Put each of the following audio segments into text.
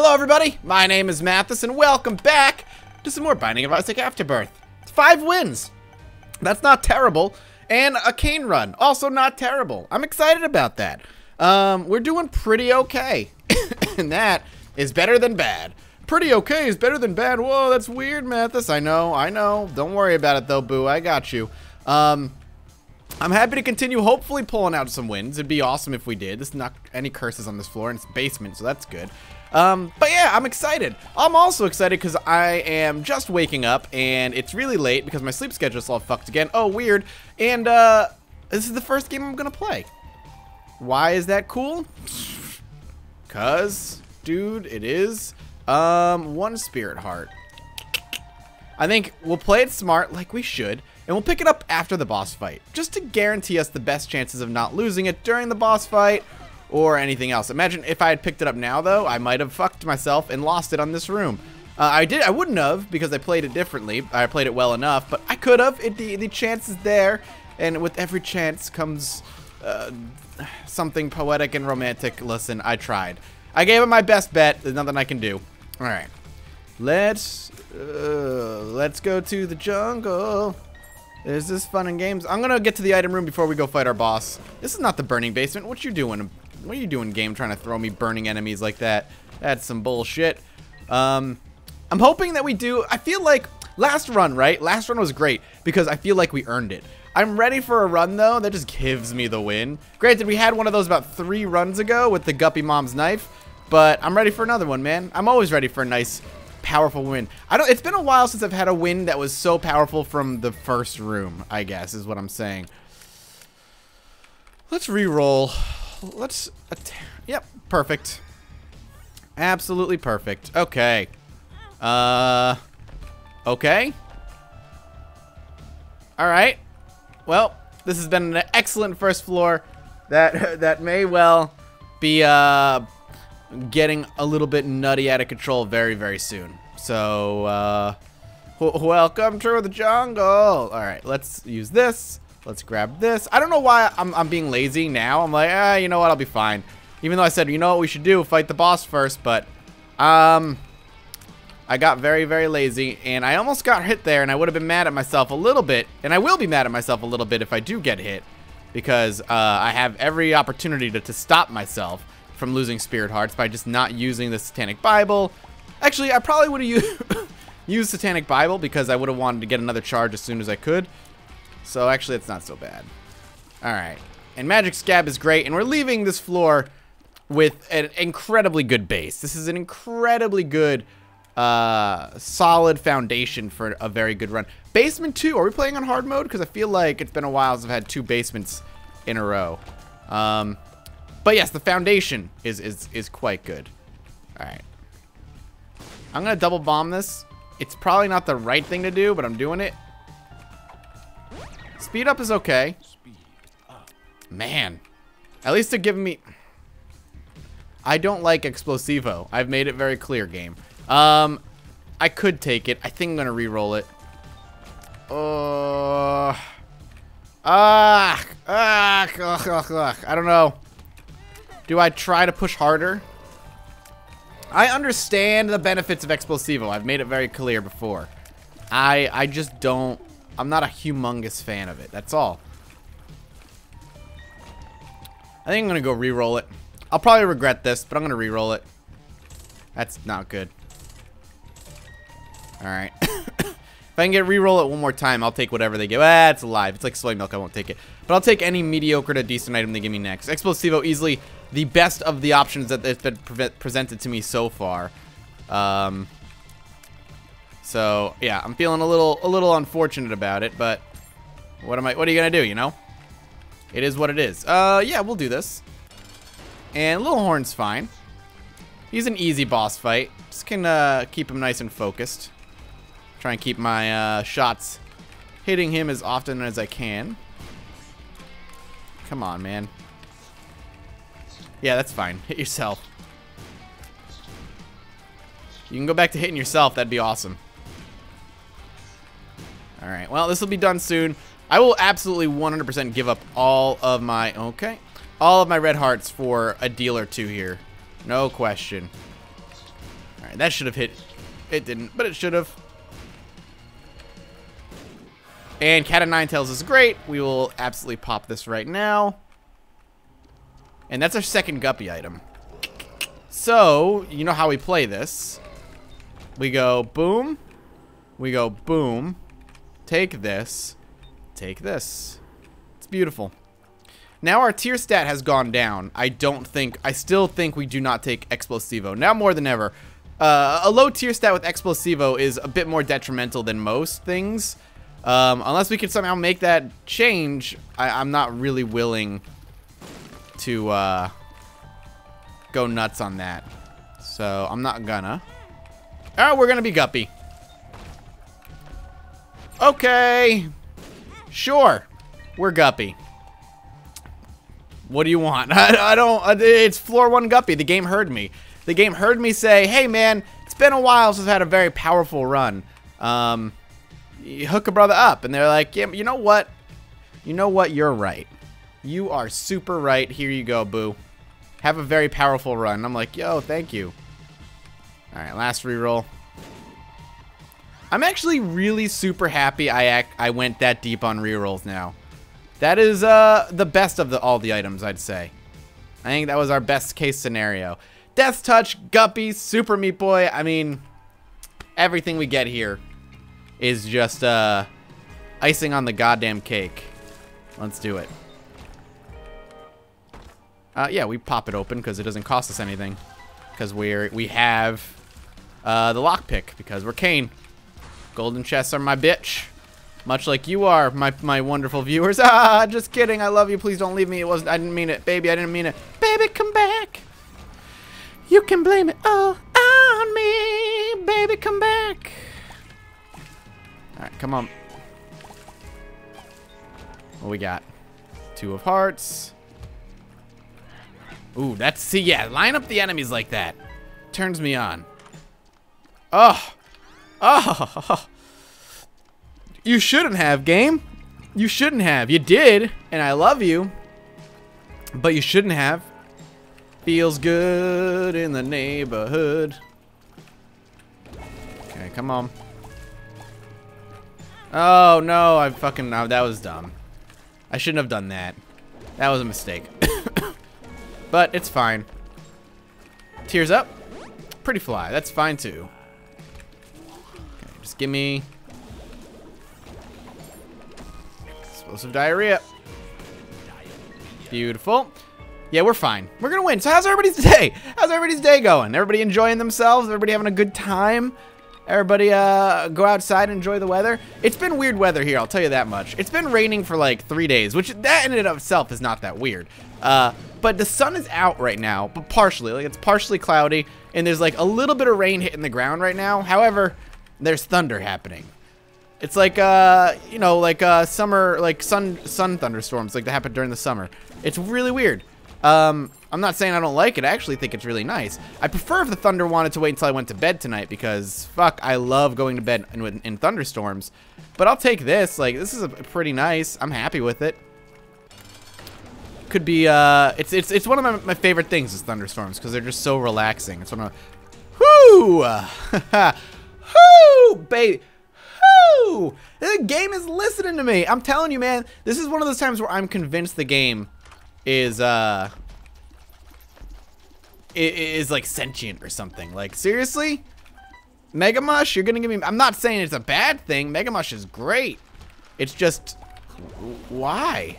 Hello everybody, my name is Mathis and welcome back to some more Binding of Isaac Afterbirth. 5 wins! That's not terrible. And a cane run, also not terrible. I'm excited about that. We're doing pretty okay. And that is better than bad. Pretty okay is better than bad. Whoa, that's weird, Mathis. I know. Don't worry about it though, boo. I got you. I'm happy to continue hopefully pulling out some wins. It'd be awesome if we did. There's not any curses on this floor, and it's basement, so that's good. But yeah, I'm excited. I'm also excited because I am just waking up, and it's really late because my sleep schedule's all fucked again. Oh, weird. And this is the first game I'm gonna play. Why is that cool? 'Cause, dude, it is. One spirit heart. I think we'll play it smart like we should, and we'll pick it up after the boss fight, just to guarantee us the best chances of not losing it during the boss fight or anything else. Imagine if I had picked it up now, though, I might have fucked myself and lost it on this room. I wouldn't have, because I played it differently. I played it well enough, but I could have. The chance is there, and with every chance comes something poetic and romantic. Listen, I tried. I gave it my best bet. There's nothing I can do. All right. Let's go to the jungle. Is this fun and games? I'm gonna get to the item room before we go fight our boss. This is not the burning basement. What you doing? What are you doing, game, trying to throw me burning enemies like that? That's some bullshit. I'm hoping that we do. I feel like last run, right? Last run was great because I feel like we earned it. I'm ready for a run, though. That just gives me the win. Granted, we had one of those about 3 runs ago with the Guppy Mom's knife, but I'm ready for another one, man. I'm always ready for a nice, powerful win. It's been a while since I've had a win that was so powerful from the first room, I guess, is what I'm saying. Let's re-roll. Yep, perfect. Absolutely perfect. Okay. Okay. All right. Well, this has been an excellent first floor that may well be getting a little bit nutty, out of control very, very soon. So, welcome to the jungle. All right, let's use this. Let's grab this. I don't know why I'm being lazy now. I'm like, you know what? I'll be fine. Even though I said, you know what we should do? Fight the boss first, but I got very, very lazy, and I almost got hit there, and I would have been mad at myself a little bit, and I will be mad at myself a little bit if I do get hit, because I have every opportunity to stop myself from losing spirit hearts by just not using the Satanic Bible. Actually, I probably would have used Satanic Bible because I would have wanted to get another charge as soon as I could. So actually, it's not so bad. All right, and Magic Scab is great, and we're leaving this floor with an incredibly good base. This is an incredibly good solid foundation for a very good run. Basement 2, are we playing on hard mode? Because I feel like it's been a while since I've had 2 basements in a row. But yes, the foundation is quite good. All right. I'm gonna double bomb this. It's probably not the right thing to do, but I'm doing it. Speed up is okay. Man, at least they're giving me... I don't like Explosivo. I've made it very clear, game. I could take it. I think I'm gonna re-roll it. I don't know. Do I try to push harder? I understand the benefits of Explosivo. I've made it very clear before. I just don't. I'm not a humongous fan of it. That's all. I think I'm gonna go re-roll it. I'll probably regret this, but I'm gonna re-roll it. That's not good. Alright. If I can get re-roll it one more time, I'll take whatever they give. Ah, it's alive. It's like soy milk. I won't take it. But I'll take any mediocre to decent item they give me next. Explosivo, easily the best of the options that have been presented to me so far. So, yeah, I'm feeling a little unfortunate about it, but what are you going to do, you know? It is what it is. Yeah, we'll do this. And Lil Horn's fine. He's an easy boss fight. Just can keep him nice and focused. Try and keep my shots hitting him as often as I can. Come on, man. Yeah, that's fine. Hit yourself. You can go back to hitting yourself. That'd be awesome. All right. Well, this will be done soon. I will absolutely 100% give up all of my red hearts for a deal or two here. No question. Alright, that should have hit. It didn't, but it should have. And Cat of Nine Tails is great. We will absolutely pop this right now. And that's our second Guppy item. So, you know how we play this. We go boom. We go boom. Take this. Take this. It's beautiful. Now our tier stat has gone down. I still think we do not take Explosivo. Now more than ever. A low tier stat with Explosivo is a bit more detrimental than most things. Unless we can somehow make that change, I'm not really willing to go nuts on that. So I'm not gonna. Alright, we're gonna be Guppy. Okay. Sure. We're Guppy. What do you want? I don't... It's floor one Guppy. The game heard me. The game heard me say, hey, man, it's been a while since I've had a very powerful run. You hook a brother up. And they're like, yeah, you know what? You know what? You're right. You are super right. Here you go, boo. Have a very powerful run. And I'm like, yo, thank you. All right, last reroll. I'm actually really super happy I went that deep on rerolls now. That is the best of all the items, I'd say. I think that was our best case scenario. Death Touch, Guppy, Super Meat Boy. I mean, everything we get here is just icing on the goddamn cake. Let's do it. Yeah, we pop it open because it doesn't cost us anything. Because we have the lockpick because we're Kane. Golden chests are my bitch. Much like you are, my wonderful viewers. Ah, just kidding. I love you. Please don't leave me. I didn't mean it. Baby, I didn't mean it. Baby, come back. You can blame it all on me. Baby, come back. All right, come on. What we got? Two of hearts. Ooh, that's... See, yeah, line up the enemies like that. Turns me on. Oh. Oh. You shouldn't have, game. You shouldn't have. You did, and I love you. But you shouldn't have. Feels good in the neighborhood. Okay, come on. Oh, no, that was dumb. I shouldn't have done that. That was a mistake. But it's fine. Tears up. Pretty fly. That's fine, too. Okay, just give me... Explosive diarrhea. Beautiful. Yeah, we're fine. We're gonna win. So how's everybody's day? How's everybody's day going? Everybody enjoying themselves? Everybody having a good time? Everybody go outside and enjoy the weather? It's been weird weather here, I'll tell you that much. It's been raining for like 3 days, which that in and of itself is not that weird. But the sun is out right now, but partially. Like, it's partially cloudy, and there's like a little bit of rain hitting the ground right now. However, there's thunder happening. It's like, you know, like summer, like sun thunderstorms like that happen during the summer. It's really weird. I'm not saying I don't like it. I actually think it's really nice. I prefer if the thunder wanted to wait until I went to bed tonight because, fuck, I love going to bed in thunderstorms. But I'll take this. Like, this is pretty nice. I'm happy with it. Could be, it's one of my favorite things is thunderstorms because they're just so relaxing. It's one of my, whoo! Whoo, baby! The game is listening to me. I'm telling you, man, this is one of those times where I'm convinced the game is like sentient or something. Like, seriously? Mega Mush, you're gonna give me... I'm not saying it's a bad thing. Mega Mush is great. It's just... Why?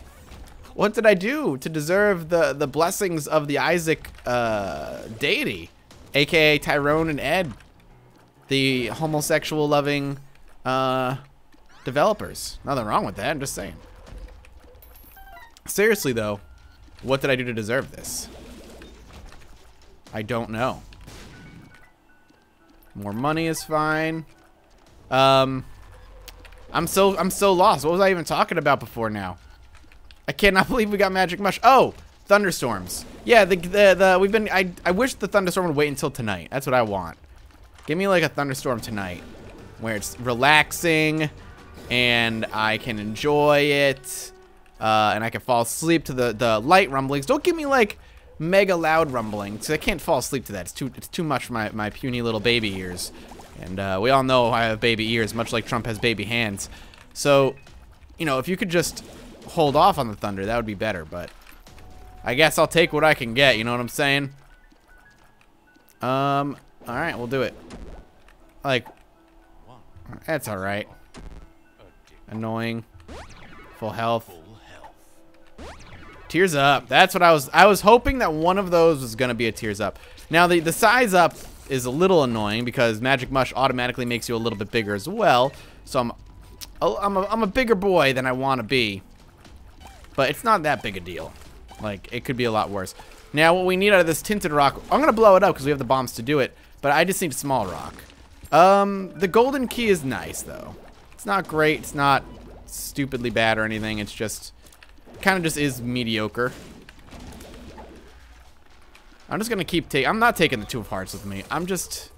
What did I do to deserve the blessings of the Isaac deity? AKA Tyrone and Ed. The homosexual loving... developers. Nothing wrong with that, I'm just saying. Seriously though, what did I do to deserve this? I don't know. More money is fine. I'm so lost. What was I even talking about before now? I cannot believe we got Magic Mush. Oh, thunderstorms. Yeah, I wish the thunderstorm would wait until tonight. That's what I want. Give me like a thunderstorm tonight. Where it's relaxing, and I can enjoy it, and I can fall asleep to the light rumblings. Don't give me like mega loud rumbling, because I can't fall asleep to that. It's too much for my puny little baby ears. And we all know I have baby ears, much like Trump has baby hands. So, you know, if you could just hold off on the thunder, that would be better. But I guess I'll take what I can get, you know what I'm saying? Alright, we'll do it. Like, that's alright. Annoying. Full health. Tears up. That's what I was hoping that one of those was going to be a tears up. Now, the size up is a little annoying because Magic Mush automatically makes you a little bit bigger as well. So I'm a bigger boy than I want to be. But it's not that big a deal. Like, it could be a lot worse. Now, what we need out of this tinted rock, I'm going to blow it up because we have the bombs to do it. But I just need a small rock. The golden key is nice, though. It's not great. It's not stupidly bad or anything. It's just... kind of just is mediocre. I'm just gonna keep taking. I'm not taking the two of hearts with me. I'm just,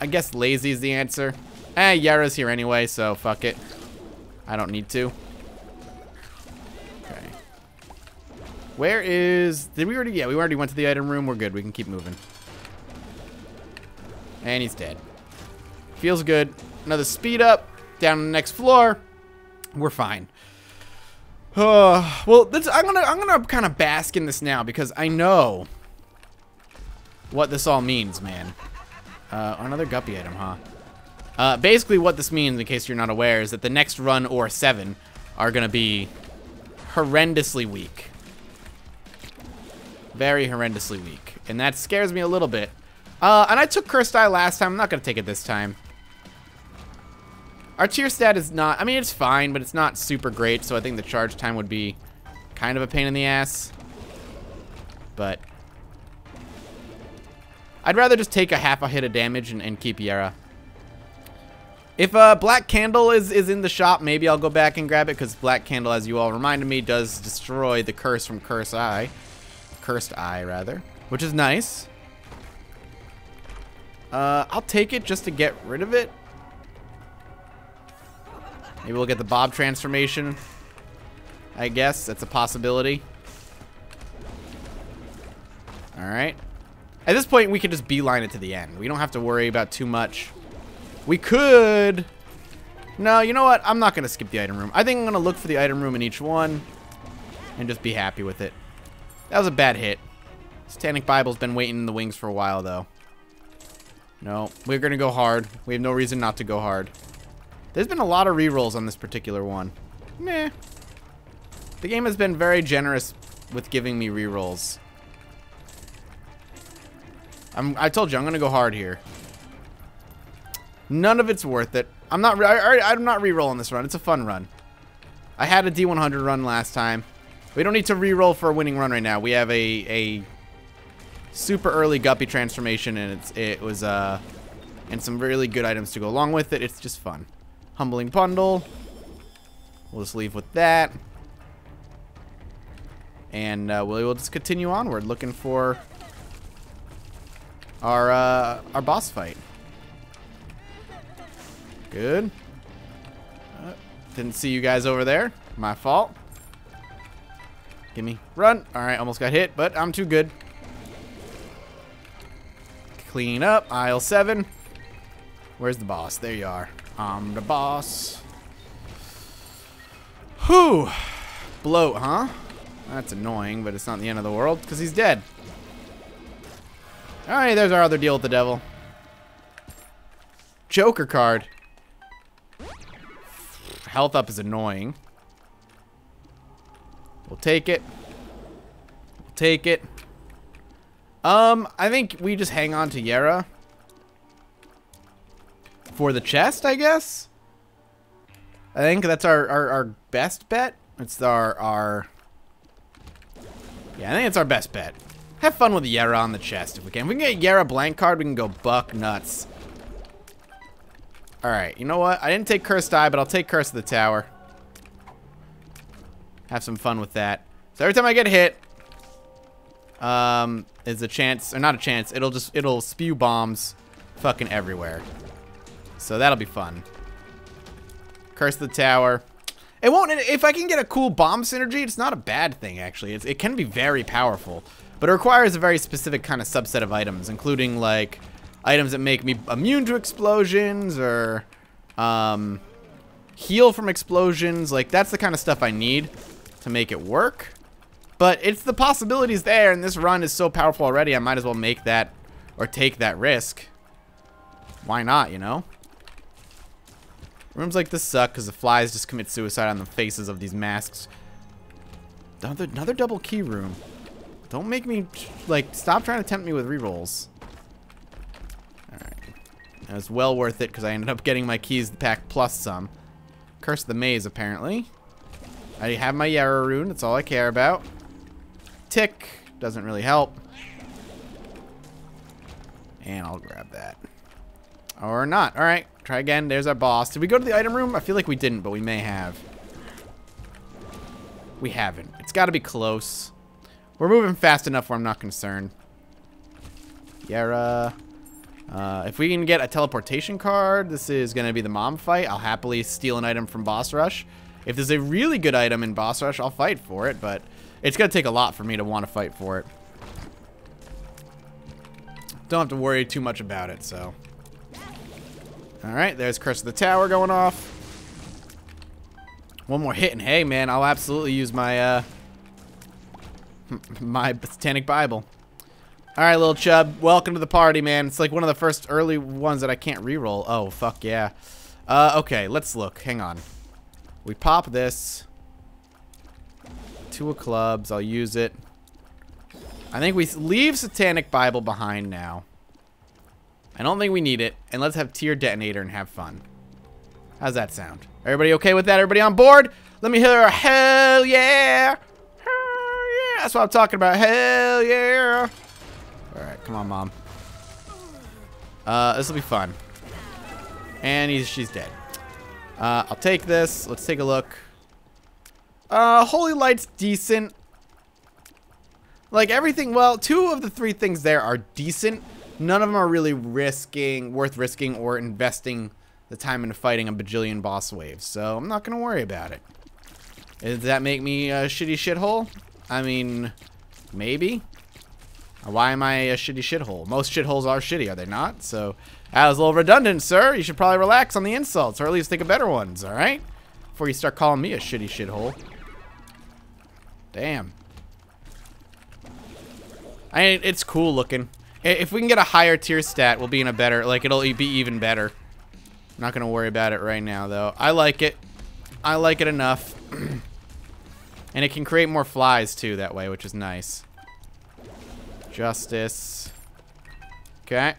I guess lazy is the answer. Eh, Yara's here anyway, so fuck it. I don't need to. Okay. Where is? Did we already? Yeah, we already went to the item room. We're good. We can keep moving. And he's dead. Feels good. Another speed up. Down to the next floor. We're fine. Well, I'm gonna kind of bask in this now because I know what this all means, man. Another Guppy item, huh? Basically, what this means, in case you're not aware, is that the next run or 7 are gonna be horrendously weak, very horrendously weak, and that scares me a little bit. And I took Cursed Eye last time. I'm not gonna take it this time. Our tier stat is not, I mean, it's fine, but it's not super great, so I think the charge time would be kind of a pain in the ass. But I'd rather just take a half a hit of damage and keep Yara. If Black Candle is in the shop, maybe I'll go back and grab it, because Black Candle, as you all reminded me, does destroy the curse from Cursed Eye, which is nice. I'll take it just to get rid of it. Maybe we'll get the Bob transformation. I guess that's a possibility. All right. At this point, we can just beeline it to the end. We don't have to worry about too much. We could. No, you know what? I'm not going to skip the item room. I think I'm going to look for the item room in each one and just be happy with it. That was a bad hit. Satanic Bible's been waiting in the wings for a while, though. No, we're going to go hard. We have no reason not to go hard. There's been a lot of rerolls on this particular one. Meh. The game has been very generous with giving me rerolls. I told you I'm gonna go hard here. None of it's worth it. I'm not rerolling this run. It's a fun run. I had a D100 run last time. We don't need to reroll for a winning run right now. We have a super early Guppy transformation, and it was some really good items to go along with it. It's just fun. Humbling Bundle. We'll just leave with that. And we'll just continue onward, looking for our boss fight. Good. Didn't see you guys over there. My fault. Gimme. Run. Alright, almost got hit, but I'm too good. Clean up. Aisle 7. Where's the boss? There you are. I'm the boss. Whew. Bloat, huh? That's annoying, but it's not the end of the world because he's dead. Alright, there's our other deal with the devil. Joker card. Health up is annoying. We'll take it. We'll take it. I think we just hang on to Yara. For the chest, I guess? I think that's our best bet. It's our... Yeah, I think it's our best bet. Have fun with Yara on the chest if we can. If we can get Yara blank card, we can go buck nuts. Alright, you know what? I didn't take Cursed Eye, but I'll take Curse of the Tower. Have some fun with that. So every time I get hit, there's a chance, or not a chance, it'll spew bombs fucking everywhere. So that'll be fun. Curse the Tower. It won't. If I can get a cool bomb synergy, it's not a bad thing, actually. It can be very powerful, but it requires a very specific kind of subset of items, including, like, items that make me immune to explosions or heal from explosions. Like, that's the kind of stuff I need to make it work. But it's the possibilities there, and this run is so powerful already, I might as well make that or take that risk. Why not, you know? Rooms like this suck because the flies just commit suicide on the faces of these masks. Another double key room. Don't make me, like, stop trying to tempt me with rerolls. Alright. That was well worth it because I ended up getting my keys to pack plus some. Curse the maze, apparently. I have my Yarrow rune. That's all I care about. Tick. Doesn't really help. And I'll grab that. Or not. Alright. Try again. There's our boss. Did we go to the item room? I feel like we didn't, but we may have. We haven't. It's got to be close. We're moving fast enough where I'm not concerned. Yara. If we can get a teleportation card, this is going to be the mom fight. I'll happily steal an item from Boss Rush. If there's a really good item in Boss Rush, I'll fight for it, but it's going to take a lot for me to want to fight for it. Don't have to worry too much about it, so. Alright, there's Curse of the Tower going off. One more hit and hey, man, I'll absolutely use my, my Satanic Bible. Alright, little chub, welcome to the party, man. It's like one of the first early ones that I can't reroll. Oh, fuck yeah. Okay, let's look. Hang on. We pop this. Two of clubs. I'll use it. I think we leave Satanic Bible behind now. I don't think we need it. And let's have Tier Detonator and have fun. How's that sound? Everybody okay with that? Everybody on board? Let me hear a hell yeah. Hell yeah. That's what I'm talking about. Hell yeah. Alright, come on, Mom. This will be fun. And she's dead. I'll take this. Let's take a look. Holy Light's decent. Like, everything, well, two of the three things there are decent. None of them are really worth risking or investing the time into fighting a bajillion boss waves. So I'm not going to worry about it. Does that make me a shitty shithole? I mean, maybe. Why am I a shitty shithole? Most shitholes are shitty, are they not? So, that was a little redundant, sir. You should probably relax on the insults, or at least think of better ones, alright? Before you start calling me a shitty shithole. Damn. I mean, it's cool looking. If we can get a higher tier stat, we'll be in a better, like, it'll be even better. I'm not gonna worry about it right now, though. I like it. I like it enough. And it can create more flies, too, that way, which is nice. Justice. Okay.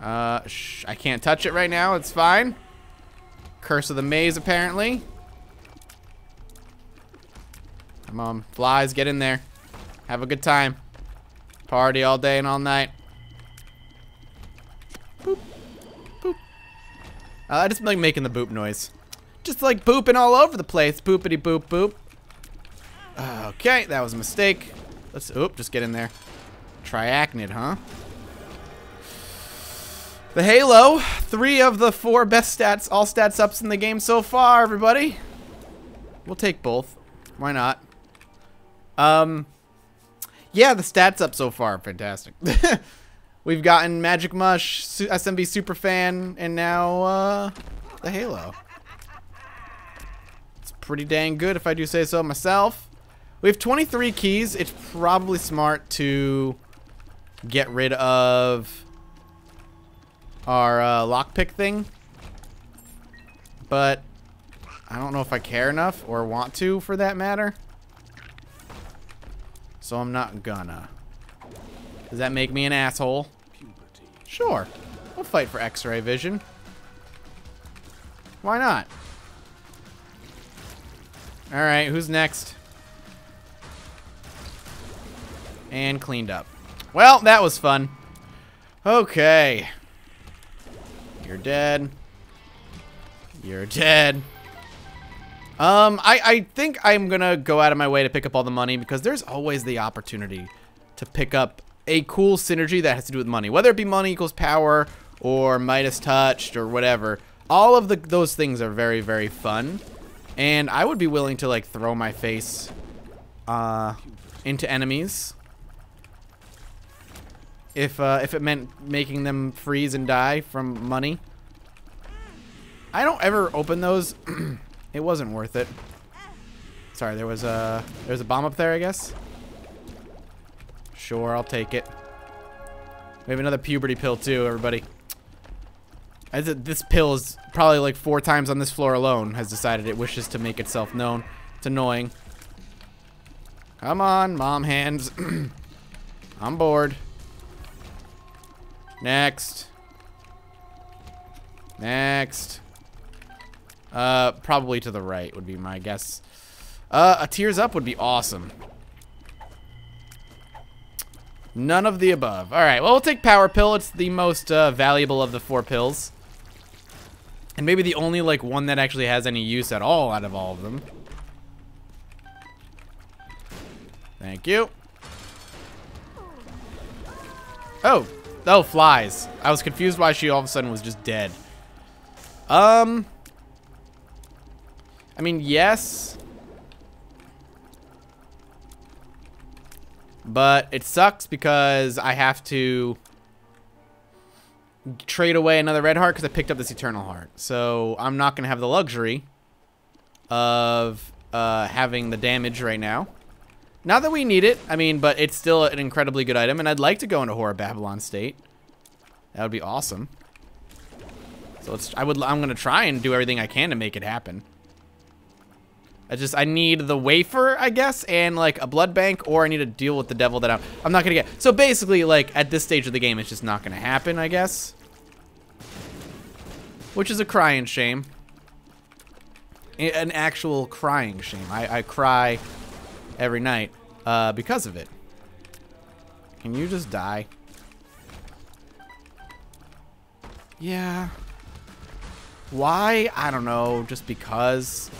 I can't touch it right now. It's fine. Curse of the maze, apparently. Come on, flies, get in there. Have a good time. Party all day and all night. Boop, boop. I just like making the boop noise. Just like booping all over the place. Boopity boop boop. Okay, that was a mistake. Let's, oop, just get in there. Triacnid, huh? The Halo, 3 of the 4 best stats, all stats ups in the game so far, everybody. We'll take both. Why not? Yeah, the stats up so far, fantastic. We've gotten Magic Mush, SMB Superfan, and now the Halo. It's pretty dang good, if I do say so myself. We have 23 keys. It's probably smart to get rid of our lockpick thing. But I don't know if I care enough or want to, for that matter. So I'm not gonna. Does that make me an asshole? Sure. We'll fight for X-ray vision. Why not? Alright, who's next? And cleaned up. Well, that was fun. Okay. You're dead. You're dead. I think I'm gonna go out of my way to pick up all the money, because there's always the opportunity to pick up a cool synergy that has to do with money. Whether it be money equals power or Midas touched or whatever. All of those things are very, very fun. And I would be willing to, like, throw my face into enemies if it meant making them freeze and die from money. I don't ever open those. It wasn't worth it. Sorry, there was a bomb up there, I guess. Sure, I'll take it. We have another puberty pill too, everybody. This pill is probably like 4 times on this floor alone has decided it wishes to make itself known. It's annoying. Come on, mom hands. I'm bored. Next. Next. Probably to the right would be my guess. A tears up would be awesome. None of the above. Alright, well, we'll take power pill. It's the most valuable of the 4 pills. And maybe the only, like, one that actually has any use at all out of all of them. Thank you. Oh, flies. I was confused why she all of a sudden was just dead. I mean, yes. But it sucks because I have to trade away another red heart because I picked up this eternal heart. So I'm not going to have the luxury of having the damage right now. Not that we need it, I mean, but it's still an incredibly good item, and I'd like to go into Horror Babylon State. That would be awesome. So I'm gonna try and do everything I can to make it happen. I need the wafer, I guess, and like a blood bank, or I need to deal with the devil that I'm not gonna get. So basically, like, at this stage of the game, it's just not gonna happen, I guess. Which is a crying shame. An actual crying shame. I cry every night because of it. Can you just die? Yeah. Why? I don't know. Just because.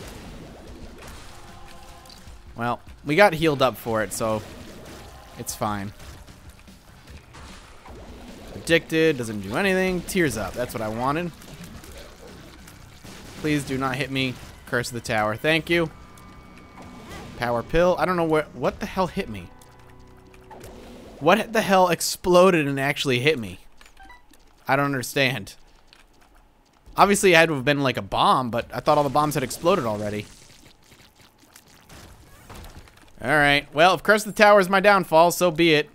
Well, we got healed up for it, so it's fine. Addicted doesn't do anything. Tears up. That's what I wanted. Please do not hit me. Curse of the Tower. Thank you. Power pill. I don't know what the hell hit me. What the hell exploded and actually hit me? I don't understand. Obviously, I had to have been like a bomb, but I thought all the bombs had exploded already. Alright. Well, if Curse of the Tower is my downfall, so be it.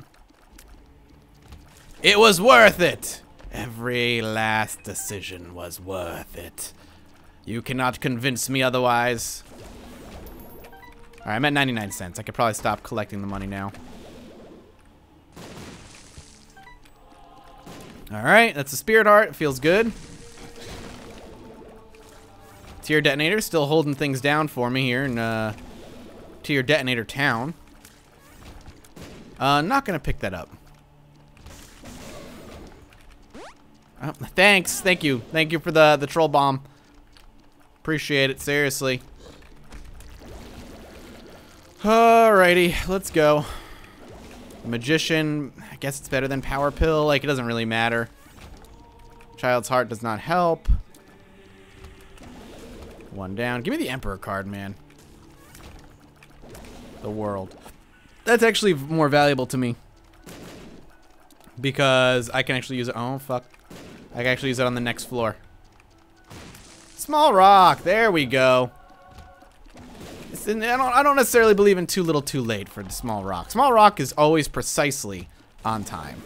It was worth it! Every last decision was worth it. You cannot convince me otherwise. Alright, I'm at 99 cents. I could probably stop collecting the money now. Alright, that's a spirit heart. It feels good. Tier Detonator still holding things down for me here in Tier Detonator Town. Not going to pick that up. Oh, thanks. Thank you. Thank you for the troll bomb. Appreciate it. Seriously. Alrighty, let's go. Magician, I guess it's better than power pill. Like, it doesn't really matter. Child's heart does not help. One down. Give me the Emperor card, man. The World. That's actually more valuable to me. Because I can actually use it. Oh, fuck. I can actually use it on the next floor. Small rock. There we go. I don't necessarily believe in too little too late for the small rock. Small rock is always precisely on time.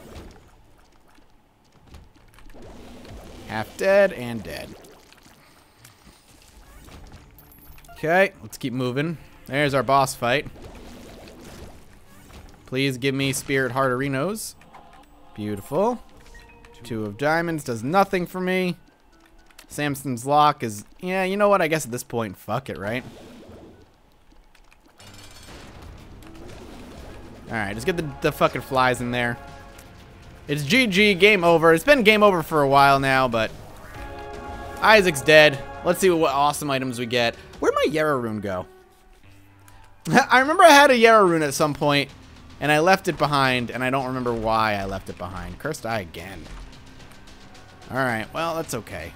Half dead and dead. Okay, let's keep moving. There's our boss fight. Please give me Spirit Heart Arenos. Beautiful. 2 of diamonds does nothing for me. Samson's Lock is... Yeah, you know what? I guess at this point, fuck it, right? Alright, just get the fucking flies in there. It's GG, game over. It's been game over for a while now, but Isaac's dead. Let's see what awesome items we get. Where'd my Yarra rune go? I remember I had a Yarra rune at some point, and I left it behind, and I don't remember why I left it behind. Cursed Eye again. Alright, well, that's okay.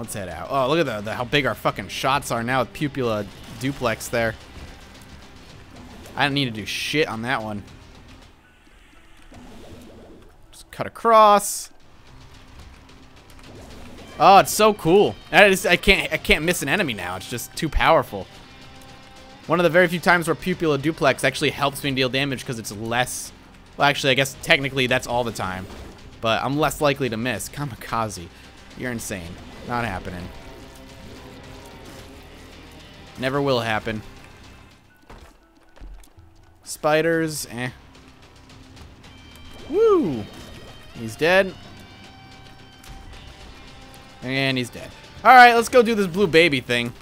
Let's head out. Oh, look at the, how big our fucking shots are now with Pupula Duplex there. I don't need to do shit on that one. Just cut across. Oh, it's so cool. I can't miss an enemy now. It's just too powerful. One of the very few times where Pupula Duplex actually helps me deal damage because it's less... Well, actually, I guess technically that's all the time. But I'm less likely to miss. Kamikaze. You're insane. Not happening. Never will happen. Spiders. Eh. Woo! He's dead. And he's dead. Alright, let's go do this blue baby thing.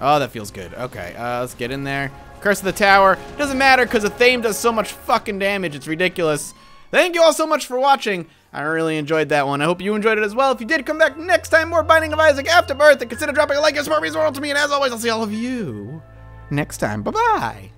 Oh, that feels good. Okay, let's get in there. Curse of the Tower. Doesn't matter because the theme does so much fucking damage. It's ridiculous. Thank you all so much for watching. I really enjoyed that one. I hope you enjoyed it as well. If you did, come back next time. More Binding of Isaac Afterbirth. And consider dropping a like. Your support means the world to me. And as always, I'll see all of you next time. Bye-bye.